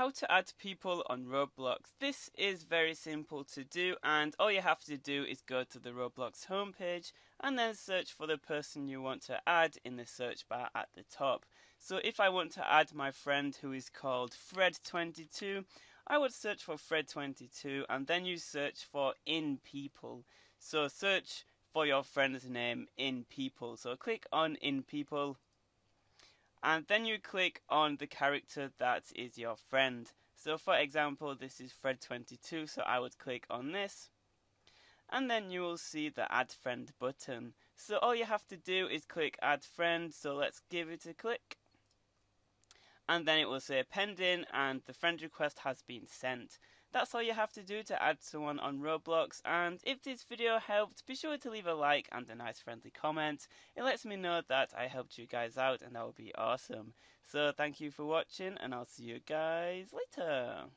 How to add people on Roblox. This is very simple to do, and all you have to do is go to the Roblox homepage and then search for the person you want to add in the search bar at the top. So if I want to add my friend who is called Fred22, I would search for Fred22 and then you search for in people. So search for your friend's name in people. So click on in people. And then you click on the character that is your friend. So for example, this is Fred22, so I would click on this. And then you will see the add friend button. So all you have to do is click add friend, so let's give it a click. And then it will say pending and the friend request has been sent. That's all you have to do to add someone on Roblox, and if this video helped, be sure to leave a like and a nice friendly comment. It lets me know that I helped you guys out and that would be awesome. So thank you for watching and I'll see you guys later.